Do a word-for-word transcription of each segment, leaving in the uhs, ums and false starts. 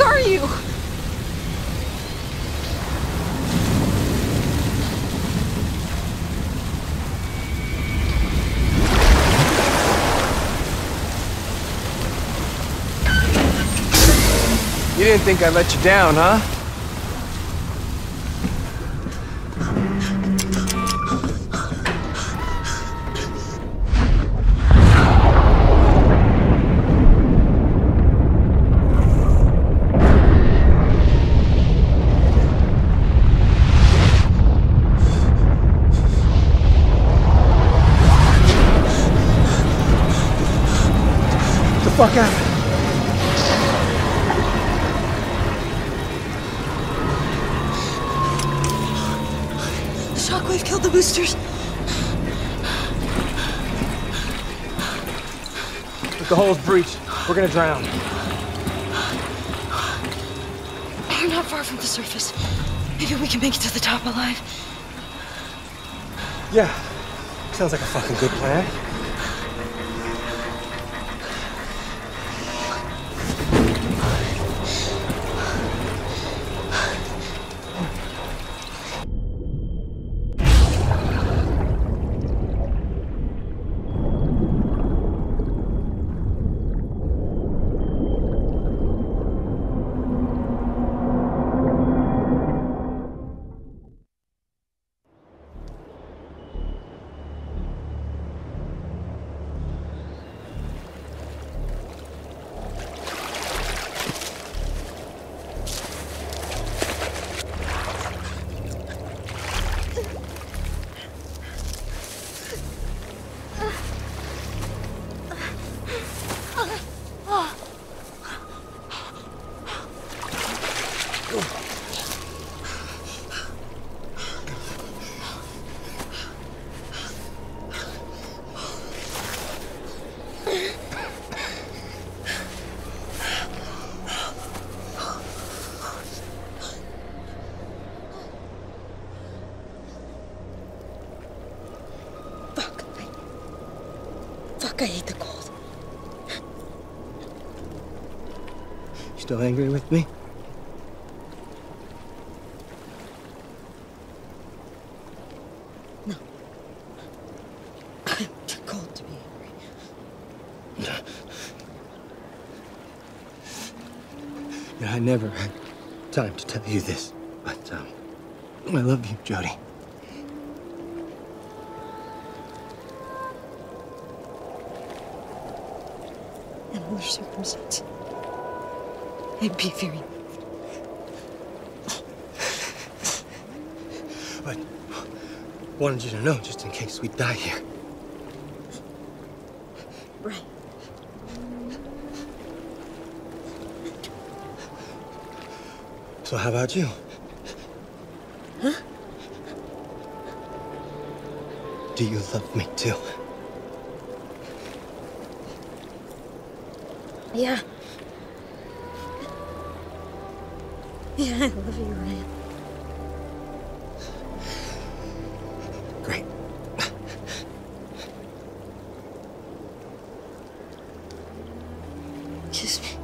fuck are you? You didn't think I let you down, huh? Get the fuck out. Shockwave killed the boosters. If the hull's breached, we're gonna drown. We're not far from the surface. Maybe we can make it to the top alive. Yeah, sounds like a fucking good plan. I hate the cold. You still angry with me? No. I'm too cold to be angry. No, I never had time to tell you this, but um, I love you, Jodie. In other circumstances, I'd be very moved. But wanted you to know, just in case we die here. Right. So how about you? Huh? Do you love me too? Yeah. Yeah, I love you, Ryan. Great. Kiss me.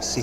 See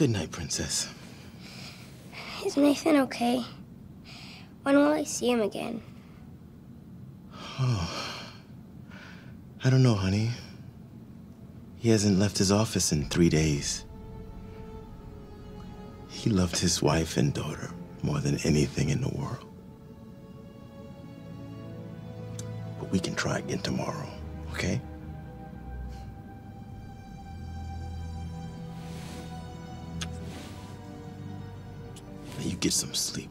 Good night, Princess. Is Nathan okay? When will I see him again? Oh. I don't know, honey. He hasn't left his office in three days. He loved his wife and daughter more than anything in the world. But we can try again tomorrow, okay? Now you get some sleep.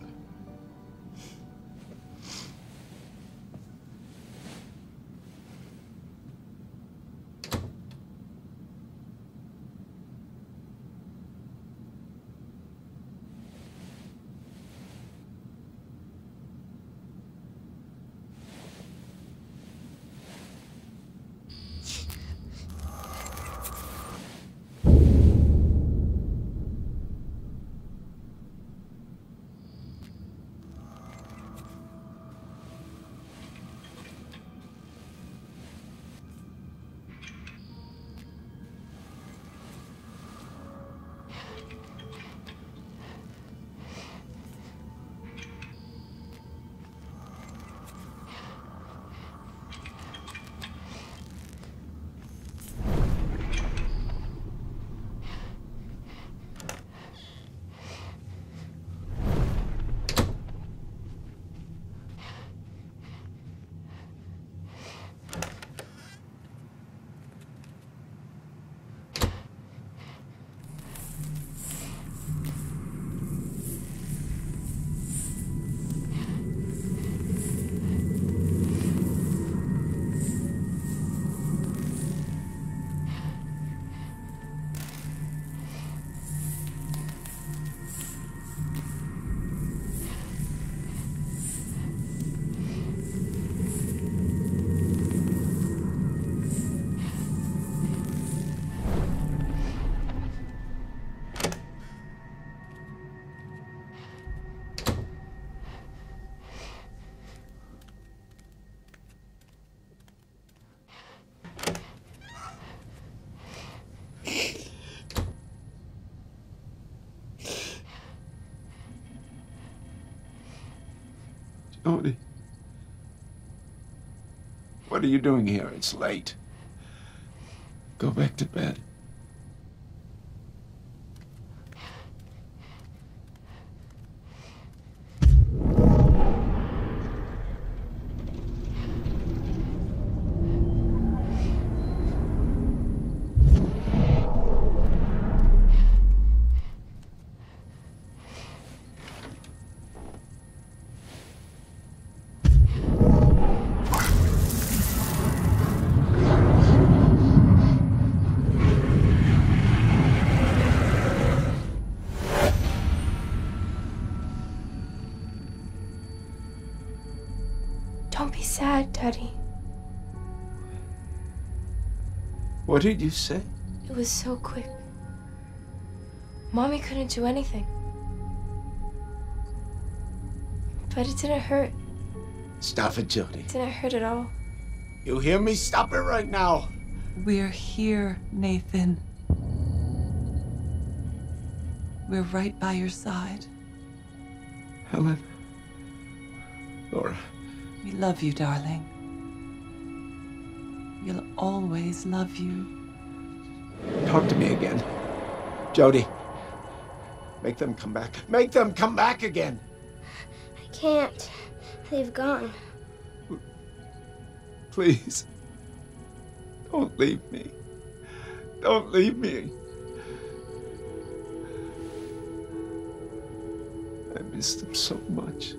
Jodie, what are you doing here? It's late. Go back to bed. Don't be sad, Daddy. What did you say? It was so quick. Mommy couldn't do anything. But it didn't hurt. Stop it, Jodie. It didn't hurt at all. You hear me? Stop it right now. We're here, Nathan. We're right by your side. Helen. Laura. We love you, darling. We'll always love you. Talk to me again. Jodie, make them come back. Make them come back again! I can't. They've gone. Please. Don't leave me. Don't leave me. I miss them so much.